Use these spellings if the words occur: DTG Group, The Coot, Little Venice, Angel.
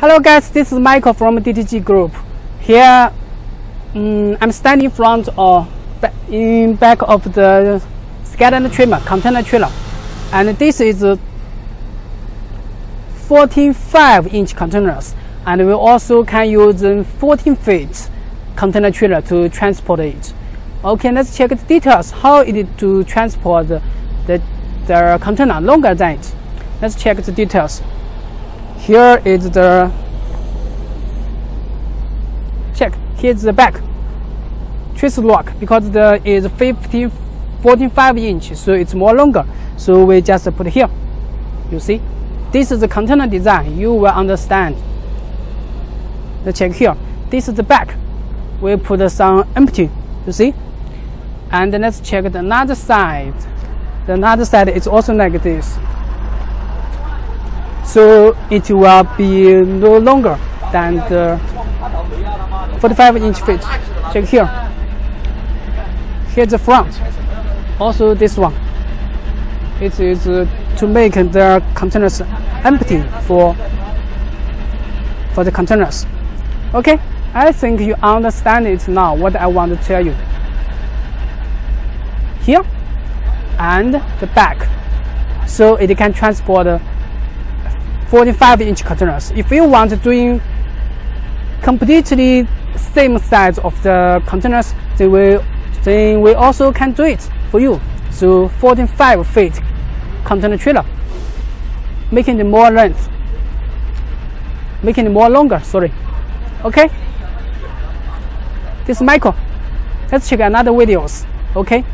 Hello guys, this is Michael from DTG Group. Here I'm standing in front or in back of the scattered trimmer, container trailer, and this is 14.5-inch containers, and we also can use 14-foot container trailer to transport it. Okay, let's check the details how it is to transport the container longer than it. Let's check the details. Here is the check. Here's the back trace lock, because the is 14.5 inch, so it's more longer. So we just put here. You see, this is the container design. You will understand. Let's check here. This is the back. We put some empty. You see, and then let's check the another side. The another side is also like this. So it will be no longer than the 45-inch feet. Check here. Here's the front. Also this one. It is to make the containers empty for the containers. Okay, I think you understand it now what I want to tell you. Here and the back. So it can transport 45-inch containers. If you want to do completely same size of the containers, then we also can do it for you. So 45-foot container trailer, making it more length, making it more longer. Sorry. Okay. This is Michael. Let's check another videos. Okay.